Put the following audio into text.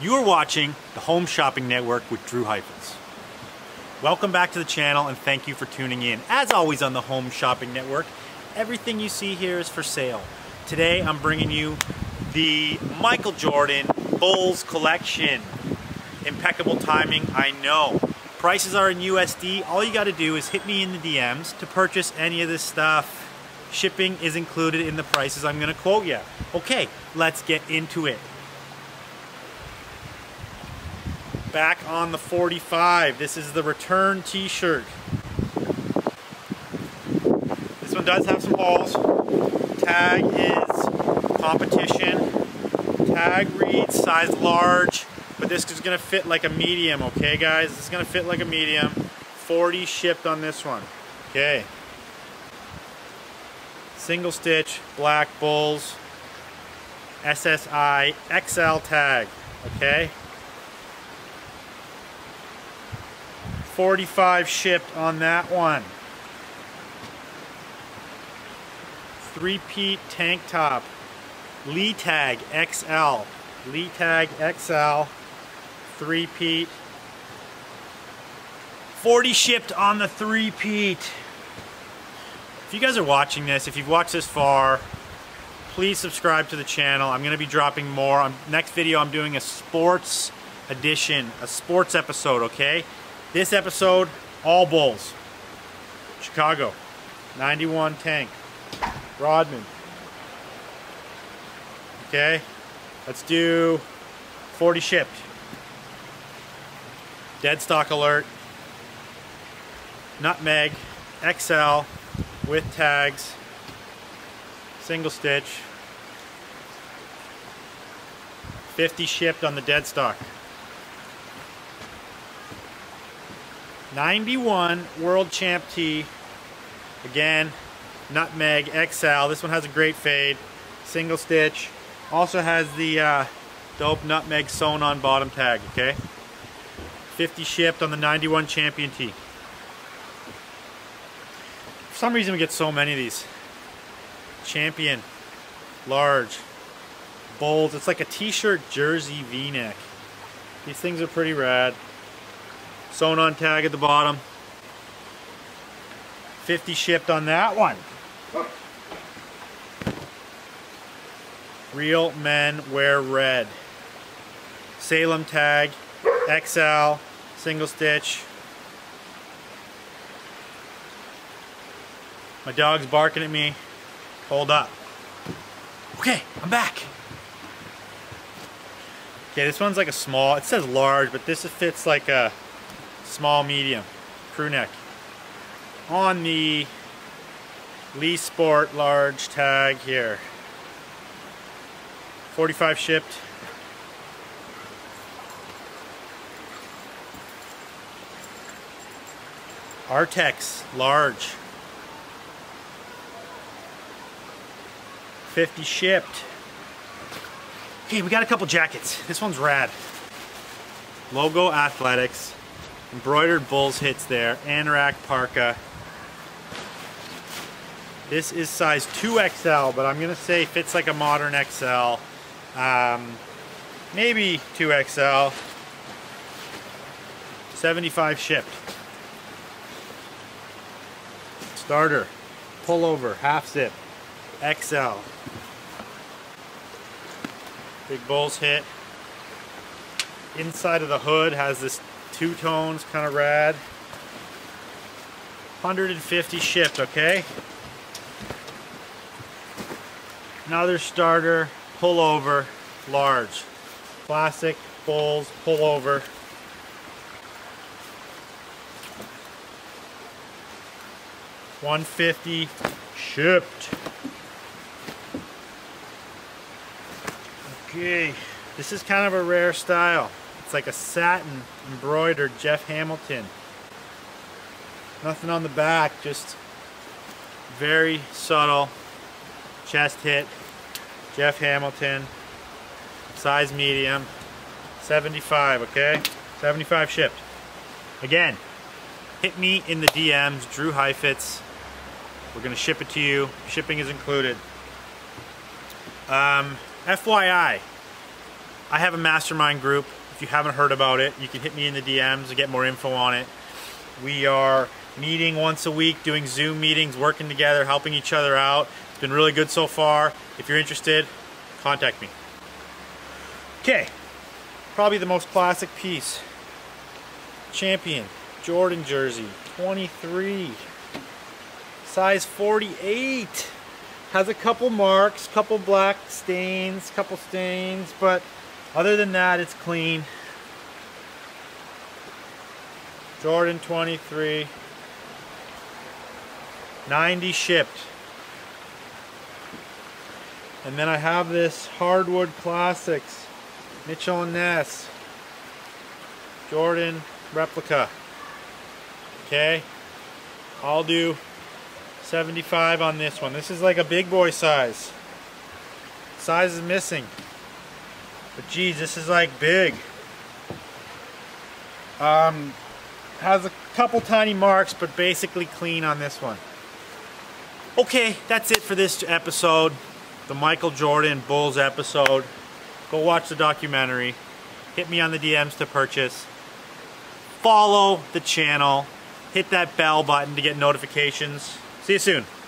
You're watching The Home Shopping Network with Drew Heifetz. Welcome back to the channel and thank you for tuning in. As always on The Home Shopping Network, everything you see here is for sale. Today I'm bringing you the Michael Jordan Bulls collection. Impeccable timing, I know. Prices are in USD. All you got to do is hit me in the DMs to purchase any of this stuff. Shipping is included in the prices I'm going to quote you. Okay, let's get into it. Back on the 45. This is the return t-shirt. This one does have some holes. Tag is competition. Tag reads size large, but this is going to fit like a medium, okay guys? This is going to fit like a medium. 40 shipped on this one. Okay. Single stitch, black Bulls, SSI, XL tag, okay? 45 shipped on that one. Three-peat tank top. Lee tag XL. Lee tag XL. Three-peat. 40 shipped on the three-peat. If you guys are watching this, if you've watched this far, please subscribe to the channel. I'm going to be dropping more. Next video I'm doing a sports edition, a sports episode, okay? This episode, all Bulls. Chicago, 91 tank. Rodman. Okay, let's do 40 shipped. Dead stock alert. Nutmeg, XL, with tags. Single stitch. 50 shipped on the dead stock. 91 World Champ tee, again, Nutmeg XL. This one has a great fade, single stitch. Also has the dope Nutmeg sewn on bottom tag, okay? 50 shipped on the 91 Champion tee. For some reason we get so many of these. Champion, large, bold. It's like a t-shirt jersey v-neck. These things are pretty rad. Sewn on tag at the bottom. 50 shipped on that one. Real men wear red. Salem tag, XL, single stitch. My dog's barking at me. Hold up. Okay, I'm back. Okay, this one's like a small, it says large, but this fits like a small, medium, crew neck. On the Lee Sport large tag here. 45 shipped. Artex large. 50 shipped. Okay, we got a couple jackets. This one's rad. Logo Athletics. Embroidered Bulls hits there, Anorak parka. This is size 2XL, but I'm gonna say fits like a modern XL. Maybe 2XL. 75 shipped. Starter, pullover, half zip, XL. Big Bulls hit. Inside of the hood has this two tones, kind of rad. 150 shipped, okay? Another starter, pullover, large. Classic Bulls pullover. $150 shipped. Okay, this is kind of a rare style. It's like a satin embroidered Jeff Hamilton. Nothing on the back, just very subtle chest hit. Jeff Hamilton, size medium, 75, okay? 75 shipped. Again, hit me in the DMs, Drew Heifetz. We're gonna ship it to you. Shipping is included. FYI. I have a mastermind group. If you haven't heard about it, you can hit me in the DMs to get more info on it. We are meeting once a week, doing Zoom meetings, working together, helping each other out. It's been really good so far. If you're interested, contact me. Okay, probably the most classic piece. Champion Jordan jersey, 23, size 48. Has a couple marks, couple black stains, couple stains, but other than that, it's clean. Jordan 23, 90 shipped. And then I have this Hardwood Classics, Mitchell and Ness, Jordan replica. Okay, I'll do 75 on this one. This is like a big boy size. Size is missing. But geez, this is like big. Has a couple tiny marks, but basically clean on this one. Okay, that's it for this episode. The Michael Jordan Bulls episode. Go watch the documentary. Hit me on the DMs to purchase. Follow the channel. Hit that bell button to get notifications. See you soon.